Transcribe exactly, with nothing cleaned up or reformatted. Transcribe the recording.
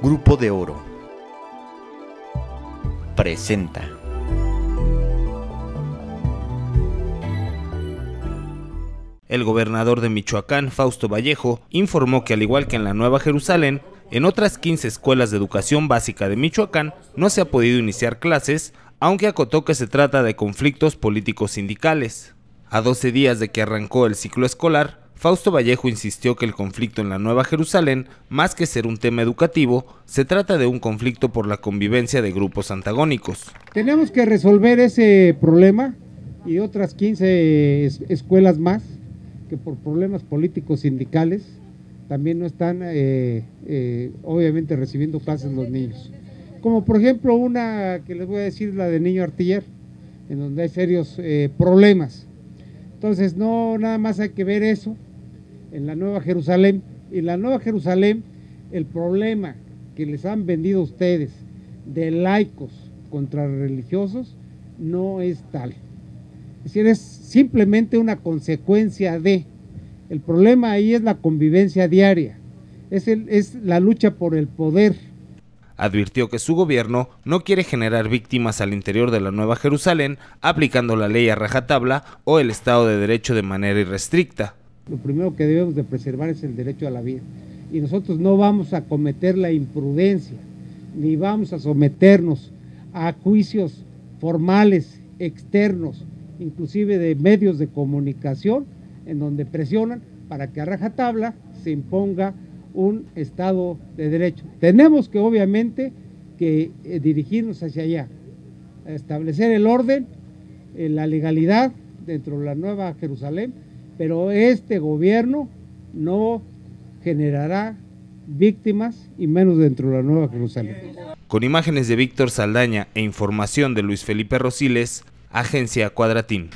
Grupo de Oro presenta El gobernador de Michoacán, Fausto Vallejo, informó que al igual que en la Nueva Jerusalén, en otras quince escuelas de educación básica de Michoacán no se ha podido iniciar clases, aunque acotó que se trata de conflictos políticos sindicales. A doce días de que arrancó el ciclo escolar, Fausto Vallejo insistió que el conflicto en la Nueva Jerusalén, más que ser un tema educativo, se trata de un conflicto por la convivencia de grupos antagónicos. Tenemos que resolver ese problema y otras quince escuelas más que por problemas políticos sindicales también no están eh, eh, obviamente recibiendo clases los niños. Como por ejemplo una que les voy a decir, la de Niño Artiller, en donde hay serios eh, problemas. Entonces no nada más hay que ver eso. En la Nueva Jerusalén, en la Nueva Jerusalén, el problema que les han vendido ustedes de laicos contra religiosos no es tal. Es decir, es simplemente una consecuencia de, el problema ahí es la convivencia diaria, es, el, es la lucha por el poder. Advirtió que su gobierno no quiere generar víctimas al interior de la Nueva Jerusalén, aplicando la ley a rajatabla o el Estado de Derecho de manera irrestricta. Lo primero que debemos de preservar es el derecho a la vida, y nosotros no vamos a cometer la imprudencia, ni vamos a someternos a juicios formales, externos, inclusive de medios de comunicación, en donde presionan para que a rajatabla se imponga un Estado de Derecho. Tenemos que obviamente que eh, dirigirnos hacia allá, establecer el orden, eh, la legalidad dentro de la Nueva Jerusalén, pero este gobierno no generará víctimas y menos dentro de la Nueva Jerusalén. Con imágenes de Víctor Saldaña e información de Luis Felipe Rosiles, Agencia Cuadratín.